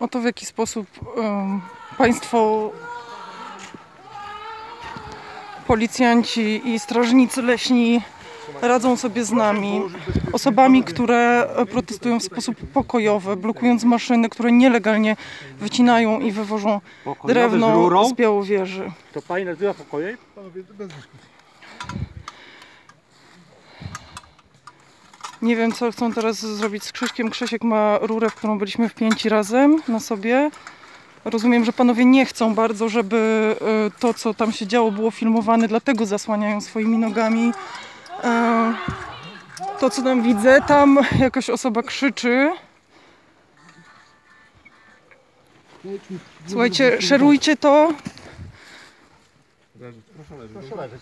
Oto w jaki sposób państwo, policjanci i strażnicy leśni radzą sobie z nami, osobami, które protestują w sposób pokojowy, blokując maszyny, które nielegalnie wycinają i wywożą drewno z Białowieży. To pani nazywa pokojem? Nie wiem, co chcą teraz zrobić z Krzyśkiem. Krzysiek ma rurę, w którą byliśmy wpięci razem na sobie. Rozumiem, że panowie nie chcą bardzo, żeby to, co tam się działo, było filmowane, dlatego zasłaniają swoimi nogami. To, co tam widzę, tam jakaś osoba krzyczy. Słuchajcie, szerujcie to.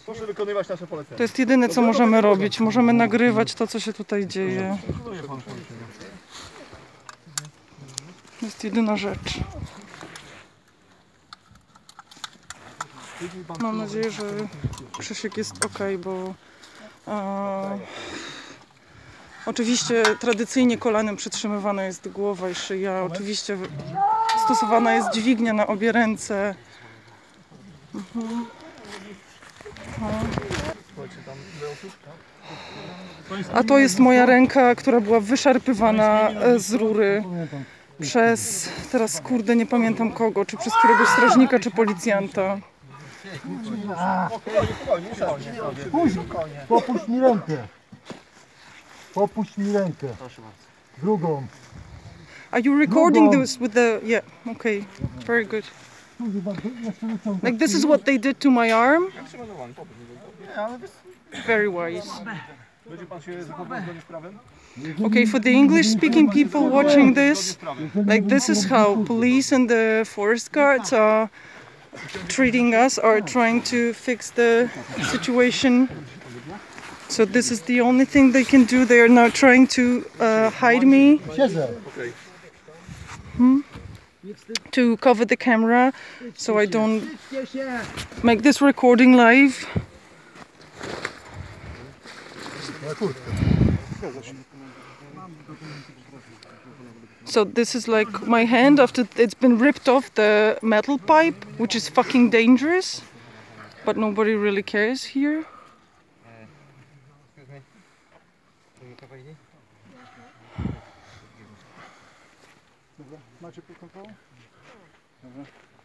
Proszę wykonywać nasze polecenia. To jest jedyne, co możemy robić. Możemy nagrywać to, co się tutaj dzieje. To jest jedyna rzecz. Mam nadzieję, że Krzysiek jest ok, bo oczywiście tradycyjnie kolanem przytrzymywana jest głowa i szyja. Oczywiście stosowana jest dźwignia na obie ręce. A to jest moja ręka, która była wyszarpywana z rury przez, teraz kurde nie pamiętam kogo, czy przez któregoś strażnika, czy policjanta. Popuść mi rękę. Popuść mi rękę. Drugą. Are you recording this with the... Yeah, okay, very good. Like this is what they did to my arm. Very wise. Okay, for the English-speaking people watching this, like this is how police and the forest guards are treating us, are trying to fix the situation. So this is the only thing they can do. They are now trying to hide me. To cover the camera so I don't make this recording live. So this is like my hand after it's been ripped off the metal pipe, which is fucking dangerous, but nobody really cares here. Macie pod kontrolą? Dobra.